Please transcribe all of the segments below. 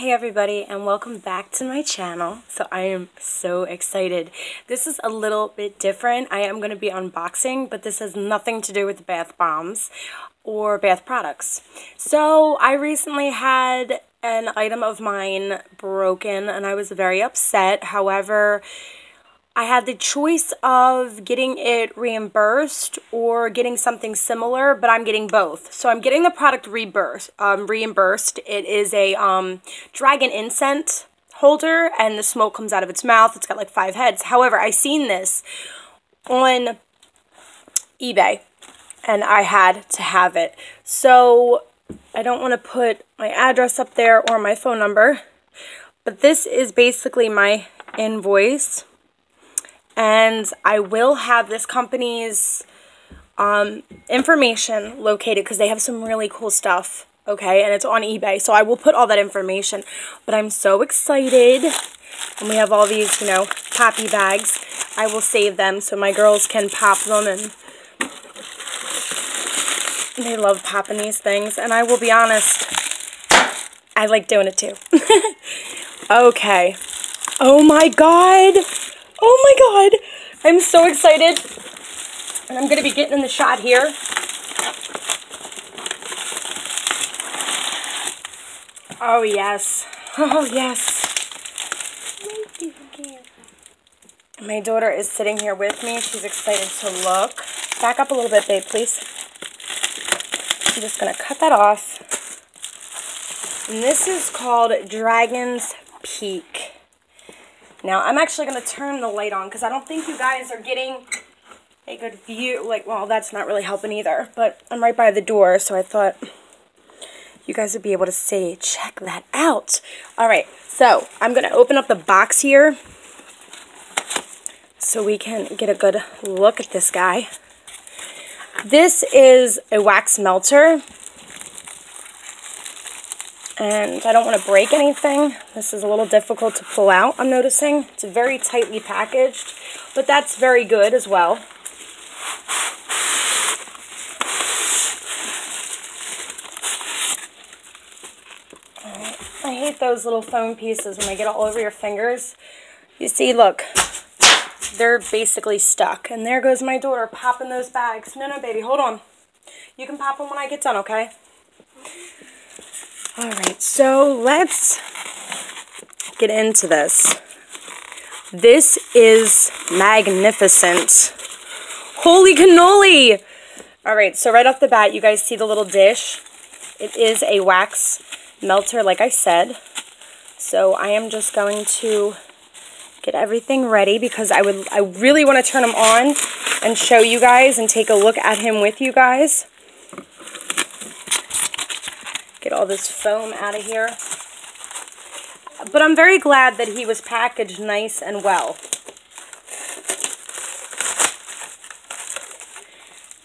Hey everybody, and welcome back to my channel. So I am so excited. This is a little bit different. I am going to be unboxing, but this has nothing to do with bath bombs or bath products. So I recently had an item of mine broken and I was very upset. However, I had the choice of getting it reimbursed or getting something similar, but I'm getting both. So I'm getting the product reimbursed. It is a dragon incense holder, and the smoke comes out of its mouth. It's got like 5 heads. However, I seen this on eBay, and I had to have it. So I don't want to put my address up there or my phone number, but this is basically my invoice. And I will have this company's information located because they have some really cool stuff, okay? And it's on eBay, so I will put all that information. But I'm so excited. And we have all these, you know, poppy bags. I will save them so my girls can pop them, and they love popping these things. And I will be honest, I like doing it too. Okay. Oh my God. Oh my God, I'm so excited, and I'm going to be getting in the shot here. Oh yes, oh yes. My daughter is sitting here with me. She's excited to look. Back up a little bit, babe, please. I'm just going to cut that off. And this is called Dragon's Peak. Now, I'm actually going to turn the light on because I don't think you guys are getting a good view. Like, well, that's not really helping either, but I'm right by the door, so I thought you guys would be able to see. Check that out. All right, so I'm going to open up the box here so we can get a good look at this guy. This is a wax melter, and I don't want to break anything. This is a little difficult to pull out, I'm noticing. It's very tightly packaged, but that's very good as well. All right. I hate those little foam pieces when they get all over your fingers. You see, look, they're basically stuck. And there goes my daughter popping those bags. No, no, baby, hold on. You can pop them when I get done, okay? All right, so let's get into this. This is magnificent. Holy cannoli! All right, so right off the bat, you guys see the little dish. It is a wax melter, like I said. So I am just going to get everything ready because I really want to turn him on and show you guys and take a look at him with you guys. Get all this foam out of here. But I'm very glad that he was packaged nice and well.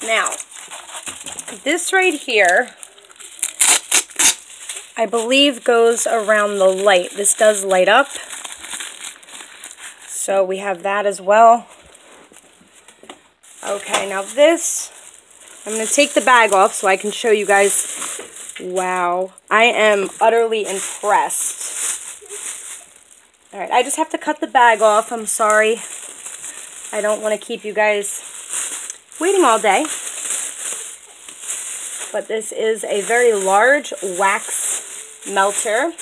Now, this right here, I believe goes around the light. This does light up. So we have that as well. Okay, now this, I'm going to take the bag off so I can show you guys. Wow, I am utterly impressed. All right, I just have to cut the bag off. I'm sorry. I don't want to keep you guys waiting all day. But this is a very large wax melter.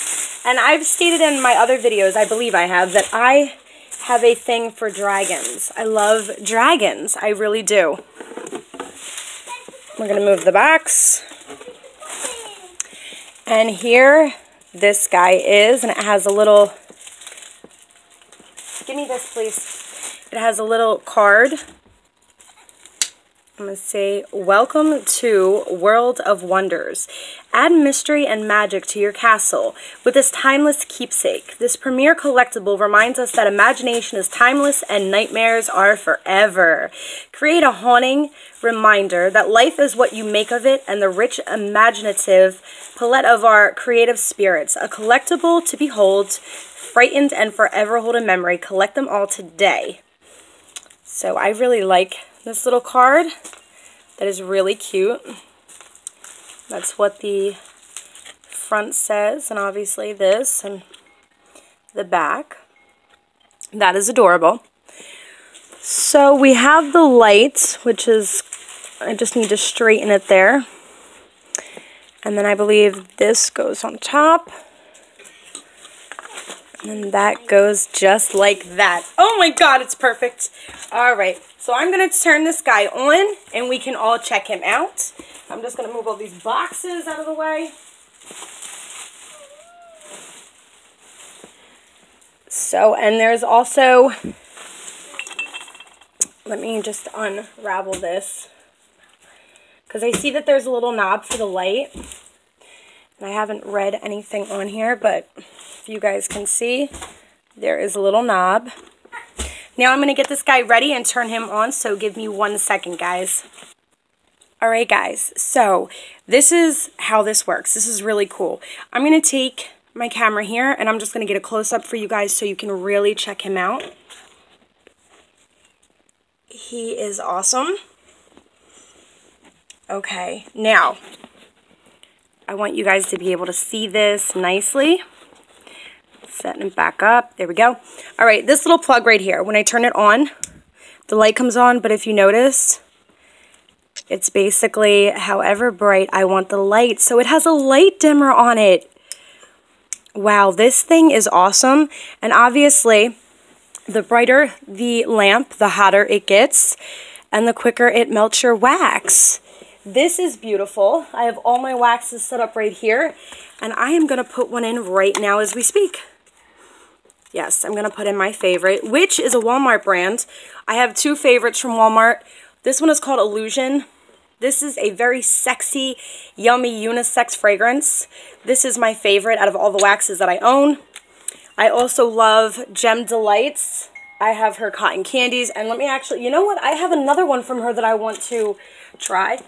And I've stated in my other videos, I believe I have, that I have a thing for dragons. I love dragons. I really do. We're going to move the box. And here, this guy is, and it has a little, give me this please, it has a little card. I'm going to say, welcome to World of Wonders. Add mystery and magic to your castle with this timeless keepsake. This premier collectible reminds us that imagination is timeless and nightmares are forever. Create a haunting reminder that life is what you make of it, and the rich, imaginative palette of our creative spirits. A collectible to behold, frightened, and forever hold a memory. Collect them all today. So I really like this little card. That is really cute. That's what the front says, and obviously this, and the back. That is adorable. So we have the lights, which is, I just need to straighten it there. And then I believe this goes on top. And that goes just like that. Oh my god, it's perfect. Alright, so I'm going to turn this guy on and we can all check him out. I'm just going to move all these boxes out of the way. So, and there's also, let me just unravel this, because I see that there's a little knob for the light. And I haven't read anything on here, but if you guys can see, there is a little knob. Now I'm going to get this guy ready and turn him on, so give me 1 second, guys. Alright, guys, so this is how this works. This is really cool. I'm going to take my camera here, and I'm just going to get a close-up for you guys so you can really check him out. He is awesome. Okay, now I want you guys to be able to see this nicely. Setting it back up. There we go. All right, this little plug right here, when I turn it on, the light comes on, but if you notice, it's basically however bright I want the light. So it has a light dimmer on it. Wow, this thing is awesome. And obviously, the brighter the lamp, the hotter it gets, and the quicker it melts your wax. This is beautiful. I have all my waxes set up right here, and I am going to put one in right now as we speak. Yes, I'm going to put in my favorite, which is a Walmart brand. I have two favorites from Walmart. This one is called Illusion. This is a very sexy, yummy unisex fragrance. This is my favorite out of all the waxes that I own. I also love Gem Delights. I have her cotton candies, and let me actually, you know what? I have another one from her that I want to try.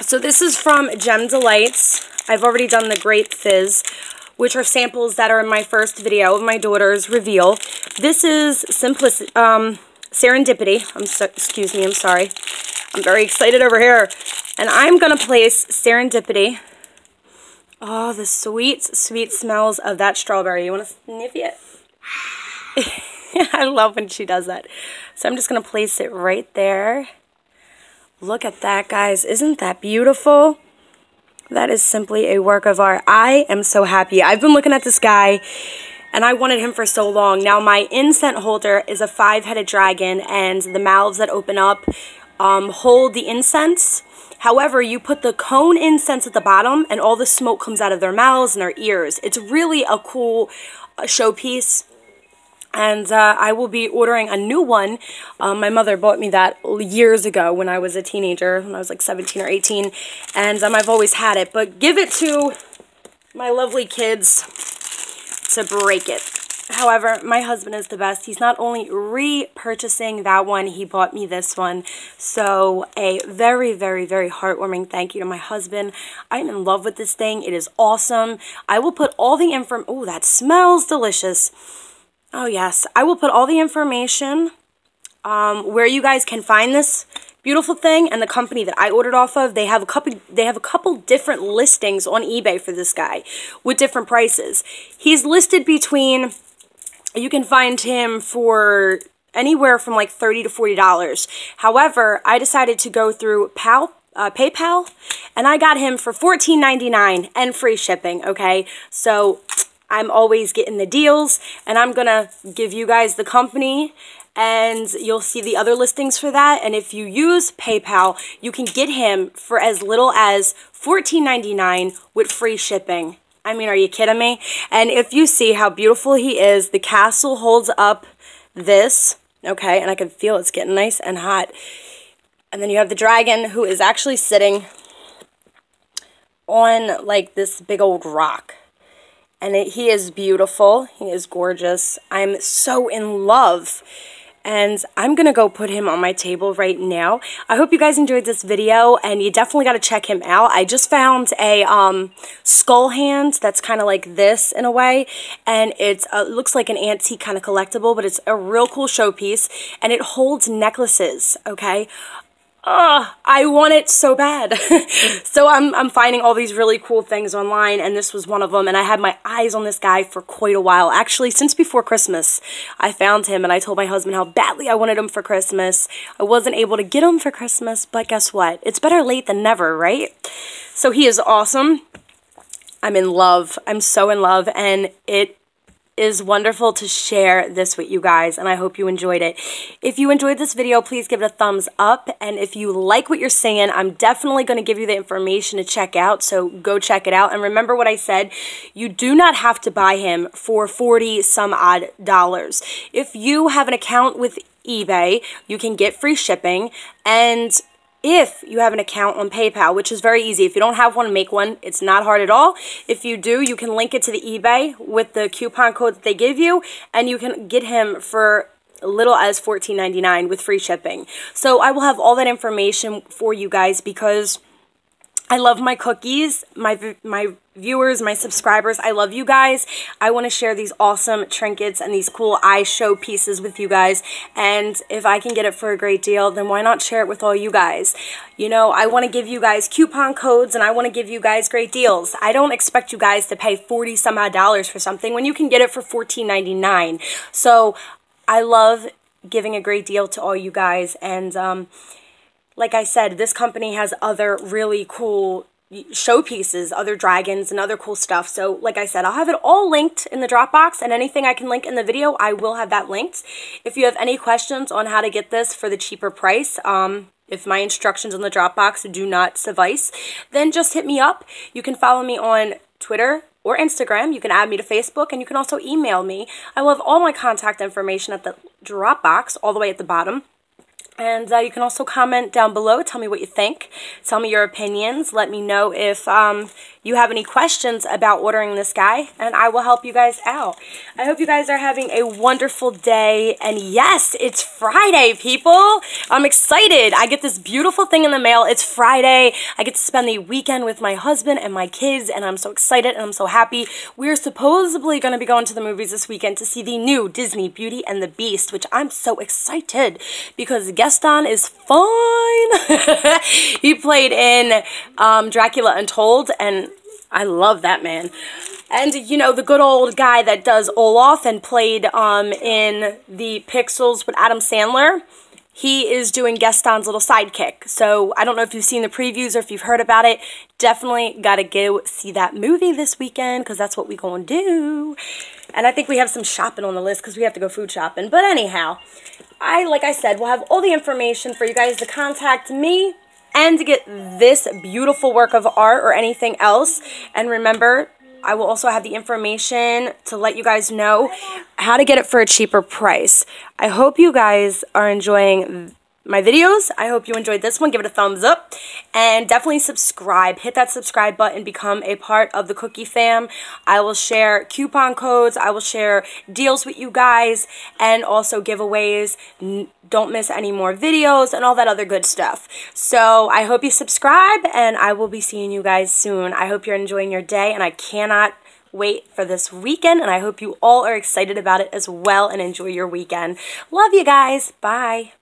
So this is from Gem Delights. I've already done the Grape Fizz, which are samples that are in my first video of my daughter's reveal. This is Serendipity. Excuse me, I'm sorry. I'm very excited over here. And I'm going to place Serendipity. Oh, the sweet, sweet smells of that strawberry. You want to sniff it? I love when she does that. So I'm just going to place it right there. Look at that, guys. Isn't that beautiful? That is simply a work of art. I am so happy. I've been looking at this guy, and I wanted him for so long. Now, my incense holder is a 5-headed dragon, and the mouths that open up hold the incense. However, you put the cone incense at the bottom, and all the smoke comes out of their mouths and their ears. It's really a cool showpiece. And I will be ordering a new one. My mother bought me that years ago when I was a teenager, when I was like 17 or 18. And I've always had it. But give it to my lovely kids to break it. However, my husband is the best. He's not only repurchasing that one, he bought me this one. So a very, very, very heartwarming thank you to my husband. I'm in love with this thing. It is awesome. I will put all the info. Oh, that smells delicious. Oh, yes. I will put all the information where you guys can find this beautiful thing, and the company that I ordered off of. They have a couple different listings on eBay for this guy with different prices. He's listed between, you can find him for anywhere from like $30 to $40. However, I decided to go through PayPal, and I got him for $14.99 and free shipping, okay? So I'm always getting the deals, and I'm going to give you guys the company, and you'll see the other listings for that. And if you use PayPal, you can get him for as little as $14.99 with free shipping. I mean, are you kidding me? And if you see how beautiful he is, the castle holds up this, okay, and I can feel it's getting nice and hot. And then you have the dragon, who is actually sitting on like this big old rock. And he is beautiful. He is gorgeous. I'm so in love. And I'm going to go put him on my table right now. I hope you guys enjoyed this video, and you definitely got to check him out. I just found a skull hand that's kind of like this in a way. And it looks like an antique kind of collectible, but it's a real cool showpiece. And it holds necklaces, okay? I want it so bad. So I'm finding all these really cool things online, and this was one of them, and I had my eyes on this guy for quite a while. Actually, since before Christmas, I found him, and I told my husband how badly I wanted him for Christmas. I wasn't able to get him for Christmas, but guess what? It's better late than never, right? So he is awesome. I'm in love. I'm so in love, and it is wonderful to share this with you guys, and I hope you enjoyed it. If you enjoyed this video, please give it a thumbs up, and if you like what you're seeing, I'm definitely going to give you the information to check out, so go check it out. And remember what I said, you do not have to buy him for $40 some odd. If you have an account with eBay, you can get free shipping, and if you have an account on PayPal, which is very easy. If you don't have one, make one. It's not hard at all. If you do, you can link it to the eBay with the coupon code that they give you, and you can get him for little as $14.99 with free shipping. So I will have all that information for you guys, because I love my cookies, my viewers, my subscribers. I love you guys. I want to share these awesome trinkets and these cool eye show pieces with you guys, and if I can get it for a great deal, then why not share it with all you guys? You know, I want to give you guys coupon codes, and I want to give you guys great deals. I don't expect you guys to pay $40 some odd for something when you can get it for $14.99. So I love giving a great deal to all you guys, and like I said, this company has other really cool showpieces, other dragons and other cool stuff. So like I said, I'll have it all linked in the Dropbox, and anything I can link in the video, I will have that linked. If you have any questions on how to get this for the cheaper price, if my instructions on the Dropbox do not suffice, then just hit me up. You can follow me on Twitter or Instagram. You can add me to Facebook, and you can also email me. I will have all my contact information at the Dropbox, all the way at the bottom. And you can also comment down below. Tell me what you think. Tell me your opinions. Let me know if you have any questions about ordering this guy, and I will help you guys out. I hope you guys are having a wonderful day. And yes, it's Friday, people. I'm excited. I get this beautiful thing in the mail. It's Friday. I get to spend the weekend with my husband and my kids, and I'm so excited and I'm so happy. We're supposedly going to be going to the movies this weekend to see the new Disney Beauty and the Beast, which I'm so excited because Gaston is fine. He played in Dracula Untold, and I love that man. And, you know, the good old guy that does Olaf and played in the Pixels with Adam Sandler, he is doing Gaston's little sidekick. So I don't know if you've seen the previews or if you've heard about it. Definitely got to go see that movie this weekend, because that's what we're going to do. And I think we have some shopping on the list because we have to go food shopping. But anyhow, like I said, we'll have all the information for you guys to contact me and to get this beautiful work of art or anything else. And remember, I will also have the information to let you guys know how to get it for a cheaper price. I hope you guys are enjoying my videos. I hope you enjoyed this one. Give it a thumbs up, and definitely subscribe. Hit that subscribe button. Become a part of the Cookie Fam. I will share coupon codes. I will share deals with you guys, and also giveaways. Don't miss any more videos and all that other good stuff. So I hope you subscribe, and I will be seeing you guys soon. I hope you're enjoying your day, and I cannot wait for this weekend, and I hope you all are excited about it as well and enjoy your weekend. Love you guys. Bye.